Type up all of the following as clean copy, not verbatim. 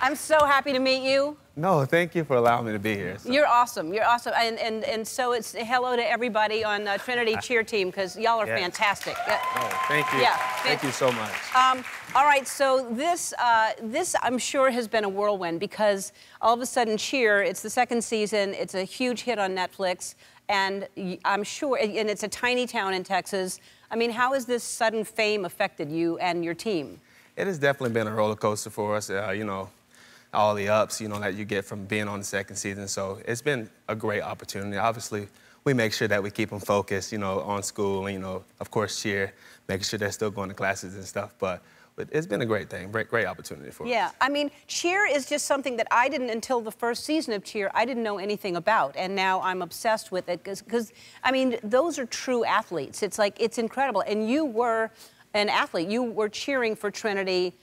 I'm so happy to meet you. No, thank you for allowing me to be here. So. You're awesome. You're awesome. And so it's hello to everybody on Trinity Cheer Team, because y'all are fantastic. Oh, thank you. Yeah. Thank you so much. All right, so this I'm sure has been a whirlwind, because all of a sudden Cheer, it's the second season, it's a huge hit on Netflix, and I'm sure, and it's a tiny town in Texas. I mean, how has this sudden fame affected you and your team? It has definitely been a roller coaster for us, you know, all the ups, you know, that you get from being on the second season. So it's been a great opportunity. Obviously, we make sure that we keep them focused, you know, on school and, you know, of course, Cheer, making sure they're still going to classes and stuff. But it's been a great thing, great opportunity for us. Yeah, I mean, Cheer is just something that I didn't, until the first season of Cheer, I didn't know anything about, and now I'm obsessed with it, because, I mean, those are true athletes. It's like, it's incredible. And you were an athlete. You were cheering for Trinity,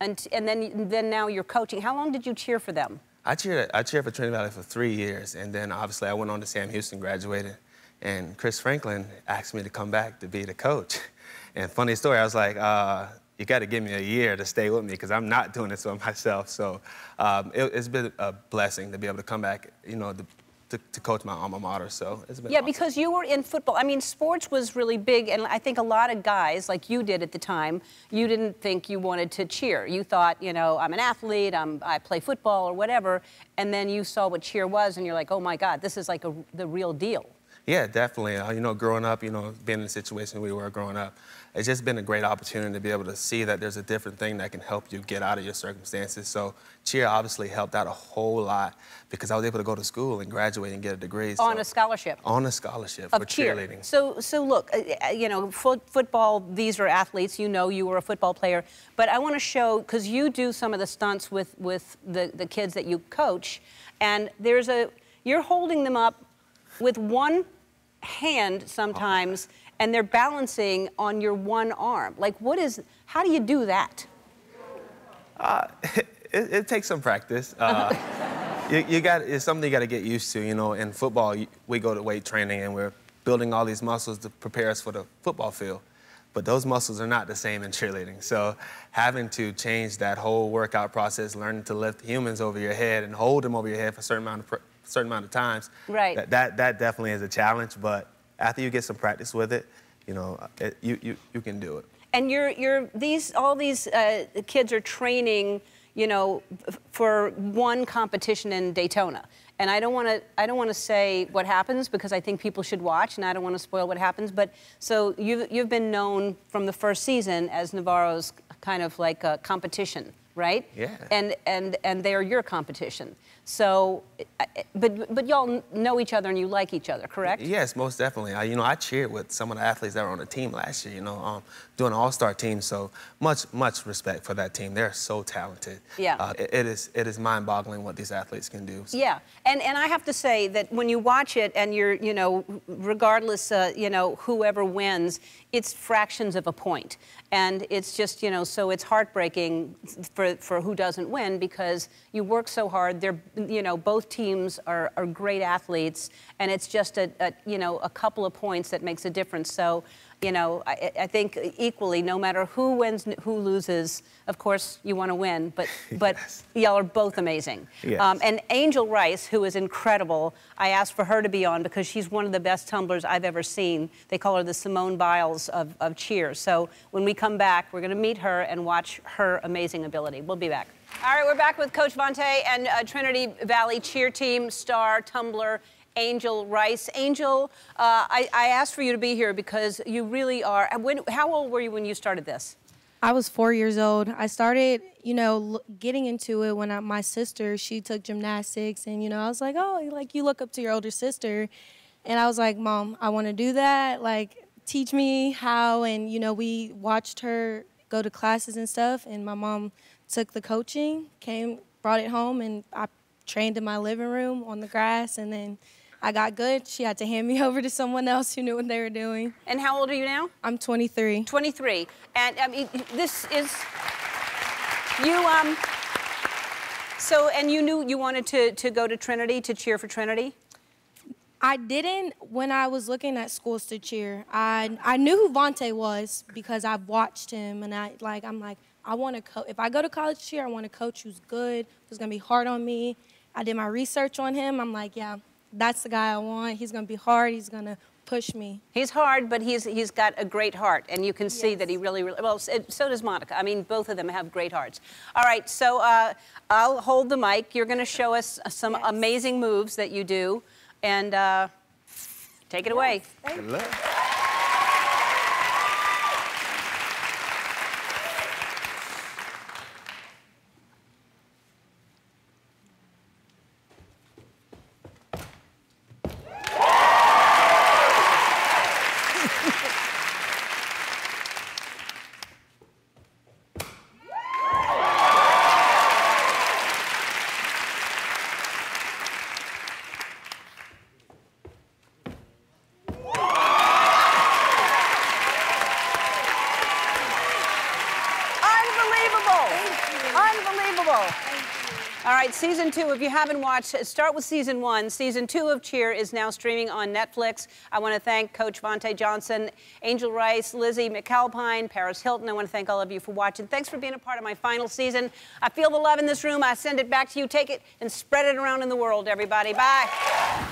and then now you're coaching. How long did you cheer for them? I cheered for Trinity Valley for 3 years, and then obviously I went on to Sam Houston, graduated, and Chris Franklin asked me to come back to be the coach. And funny story, I was like, you got to give me a year to stay with me, because I'm not doing this by myself. So it's been a blessing to be able to come back, you know, to coach my alma mater. So it's been awesome. Because you were in football. I mean, sports was really big, and I think a lot of guys, like you did at the time, you didn't think you wanted to cheer. You thought, you know, I'm an athlete, I play football or whatever, and then you saw what cheer was, and you're like, oh, my God, this is like the real deal. Yeah, definitely. You know, growing up, you know, being in the situation we were growing up, it's just been a great opportunity to be able to see that there's a different thing that can help you get out of your circumstances. So Cheer obviously helped out a whole lot, because I was able to go to school and graduate and get a degree. On a scholarship. On a scholarship for cheerleading. So look, you know, football, these are athletes. You know, you were a football player. But I want to show, because you do some of the stunts with the kids that you coach, and there's you're holding them up with one hand sometimes, and they're balancing on your one arm. Like, how do you do that? It takes some practice. It's something you got to get used to, you know. In football, we go to weight training, and we're building all these muscles to prepare us for the football field. But those muscles are not the same in cheerleading. So having to change that whole workout process, learning to lift humans over your head and hold them over your head for a certain amount of times, right? That definitely is a challenge, but after you get some practice with it, you know, you can do it. And all these kids are training, you know, for one competition in Daytona. And I don't want to say what happens, because I think people should watch, and I don't want to spoil what happens. But so you've been known from the first season as Navarro's kind of like a competition. Right? Yeah. And they are your competition. So, but y'all know each other and you like each other, correct? Yes, most definitely. You know, I cheered with some of the athletes that were on the team last year. You know, doing an all-star team. So much respect for that team. They're so talented. Yeah. It is mind-boggling what these athletes can do. So. Yeah. And I have to say that when you watch it, and you're, you know, regardless, you know, whoever wins, it's fractions of a point, and it's just, you know, so it's heartbreaking for who doesn't win, because you work so hard. They're, you know, both teams are great athletes, and it's just you know, a couple of points that makes a difference. So, you know, I think equally, no matter who wins, who loses, of course you want to win, but yes. Y'all are both amazing. Yes. And Angel Rice, who is incredible, I asked for her to be on because she's one of the best tumblers I've ever seen. They call her the Simone Biles of Cheer. So when we come back, we're going to meet her and watch her amazing ability. We'll be back. All right, we're back with Coach Vontae and Trinity Valley Cheer Team star tumbler Angel Rice. Angel, I asked for you to be here because you really are. How old were you when you started this? I was 4 years old. I started, you know, getting into it when my sister, she took gymnastics, and, you know, I was like, oh, like, you look up to your older sister. And I was like, Mom, I want to do that. Like, teach me how. And, you know, we watched her go to classes and stuff. And my mom took the coaching, brought it home, and I trained in my living room on the grass. And then I got good. She had to hand me over to someone else who knew what they were doing. And how old are you now? I'm 23. 23. And I mean, this is you. So, and you knew you wanted to go to Trinity, to cheer for Trinity? I didn't. When I was looking at schools to cheer, I knew who Vontae was because I've watched him, and I'm like, I want to coach. If I go to college cheer, I want a coach who's good, who's going to be hard on me. I did my research on him. I'm like, yeah, that's the guy I want. He's going to be hard. He's going to push me. He's hard, but he's got a great heart, and you can see that he really, really, well, so does Monica. I mean, both of them have great hearts. All right, so I'll hold the mic. You're going to show us some amazing moves that you do, and take it away. Good luck. Season 2, if you haven't watched, start with Season 1. Season 2 of Cheer is now streaming on Netflix. I want to thank Coach Vontae Johnson, Angel Rice, Lizzie McAlpine, Paris Hilton. I want to thank all of you for watching. Thanks for being a part of my final season. I feel the love in this room. I send it back to you. Take it and spread it around in the world, everybody. Bye.